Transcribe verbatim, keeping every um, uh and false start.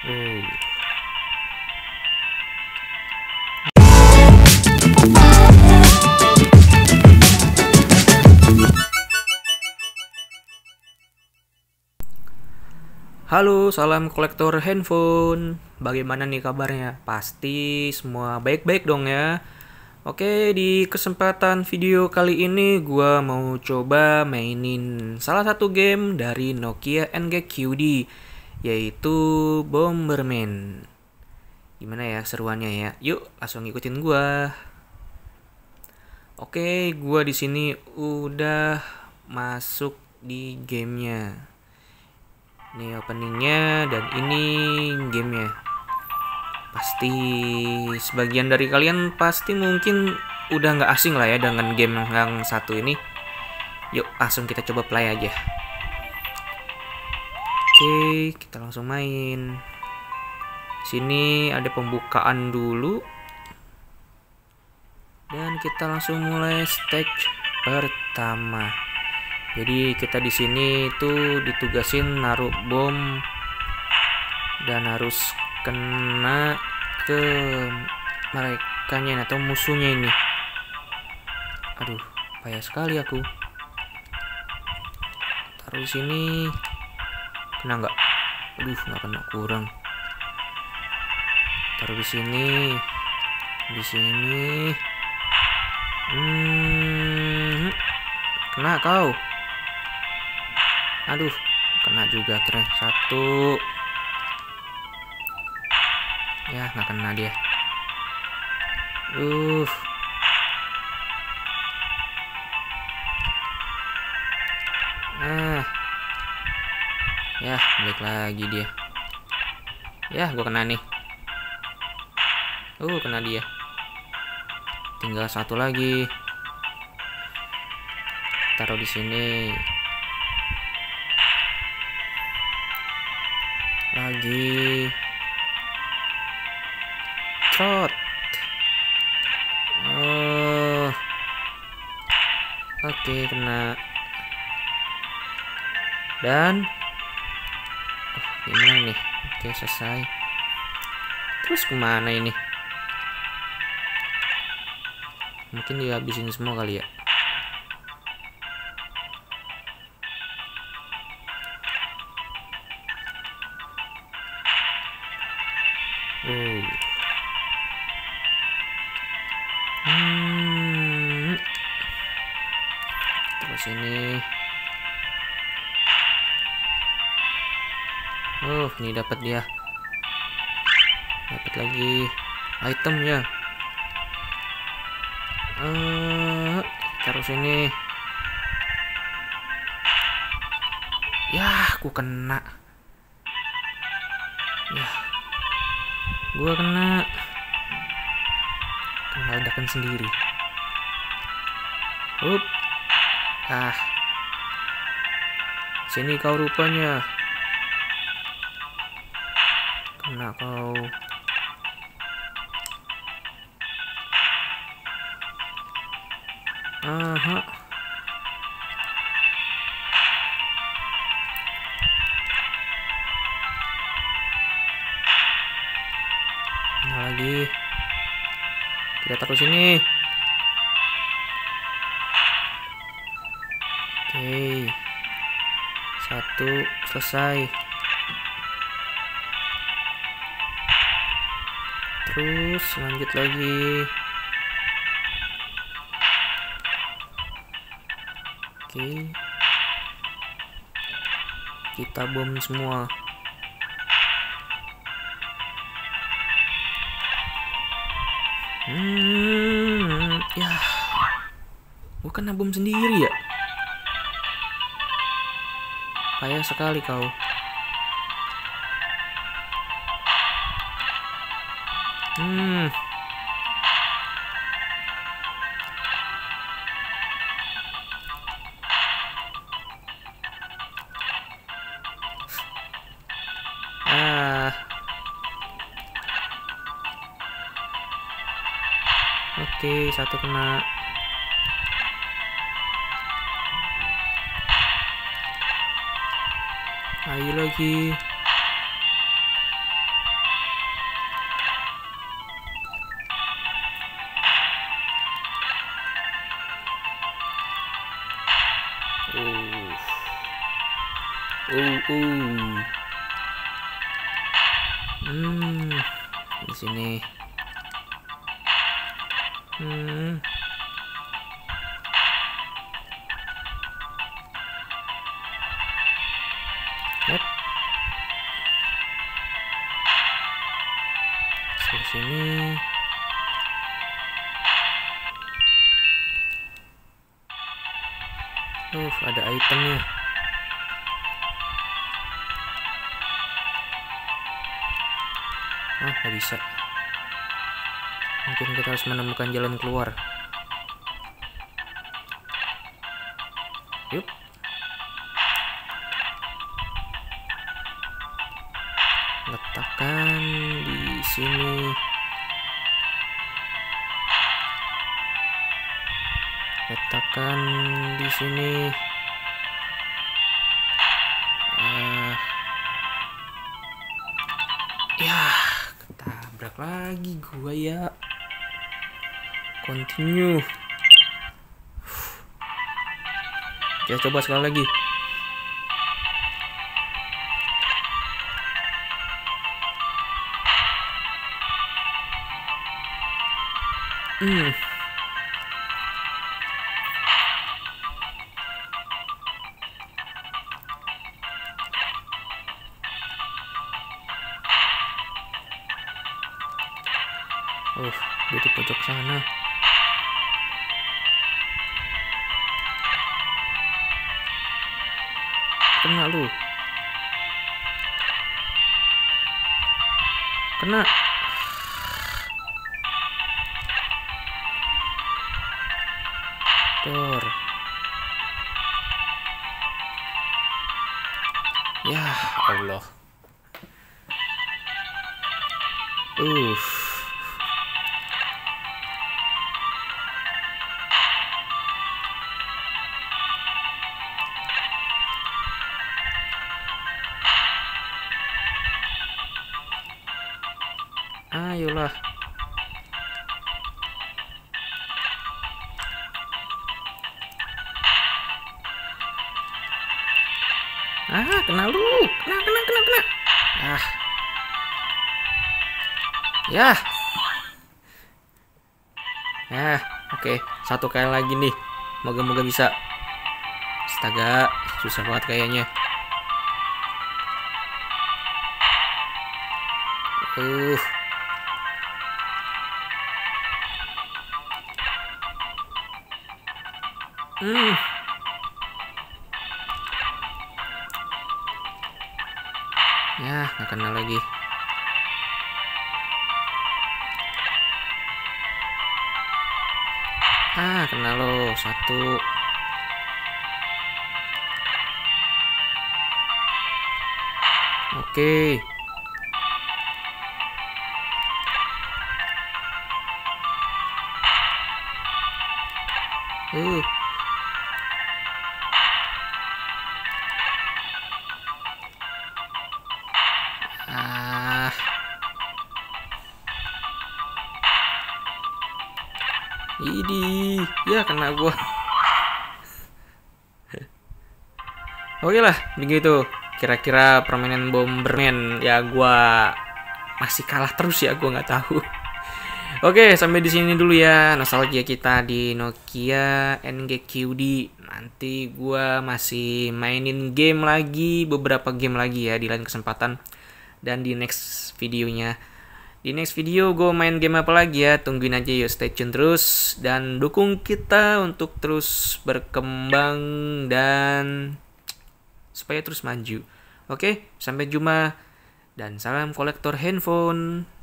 Hmm. Halo, salam kolektor handphone. Bagaimana nih kabarnya? Pasti semua baik-baik dong ya. Oke, di kesempatan video kali ini gua mau coba mainin salah satu game dari Nokia N-Gage Q D, yaitu Bomberman. Gimana ya seruannya ya? Yuk, langsung ngikutin gua. Oke, gua di sini udah masuk di gamenya. Ini openingnya dan ini gamenya. Pasti sebagian dari kalian pasti mungkin udah nggak asing lah ya dengan game yang satu ini. Yuk langsung kita coba play aja. Oke, kita langsung main. Sini ada pembukaan dulu dan kita langsung mulai stage pertama. Jadi kita di sini itu ditugasin naruh bom dan harus kena ke merekanya atau musuhnya ini. Aduh, payah sekali aku. Taruh sini, kena nggak? Aduh, nggak kena, kurang. Taruh di sini, di sini. Hmm, kena kau. Aduh, kena juga keren. Satu. Ya, nggak kena dia. Uh. Nah. Ya, balik lagi dia. Ya, gua kena nih. Uh, kena dia. Tinggal satu lagi. Taruh di sini. Lagi trot. Oh. Oke, kena. Dan oh, gimana nih? Oke, selesai. Terus kemana ini? Mungkin dihabisin semua kali ya. Uh. Hmm. Terus ini, oh uh, ini dapat dia, dapat lagi itemnya. Uh, terus ini, ya aku kena, ya. Gua kena, kena ledakan sendiri. Up, ah, sini kau rupanya. Kena kau. Aha. Lagi kita taruh sini. Oke, satu selesai. Terus lanjut lagi. Oke, kita bom semua. Hmm, ya, gua kena bom sendiri ya. Payah sekali kau. Hmm. Oke, satu kena. Ayo lagi. Uh, uh. Hmm, di sini. Hmm. Yep. Di sini. Uh, ada itemnya. Ah, nggak bisa. Mungkin kita harus menemukan jalan keluar. Yuk. Letakkan di sini. Letakkan di sini. Ah. Ya. Tabrak lagi gua ya. Continue. Kita coba sekali lagi. Hmm. Uh, dia di pojok sana. Kena lu. Kena. Tor. Ya Allah. Uff. Ayolah. Ah, kena lu. Kena, kena, kena, kena. Ah. Ya. Ah, oke. Okay. Satu kali lagi nih. Moga-moga bisa. Astaga, susah banget kayaknya. Uh. Hmm. Ya, nggak kenal lagi. Ah, kenal lo satu. Oke. Uh. Ah. Idi, ya kena gua. Oke lah, begitu. Kira-kira permainan Bomberman ya gua masih kalah terus ya, gua nggak tahu. Oke, sampai di sini dulu ya nostalgia kita di Nokia N-Gage Q D. Nanti gua masih mainin game lagi, beberapa game lagi ya di lain kesempatan. Dan di next videonya, di next video gue main game apa lagi ya, tungguin aja yuk, stay tune terus dan dukung kita untuk terus berkembang dan supaya terus maju. Oke, sampai jumpa dan salam kolektor handphone.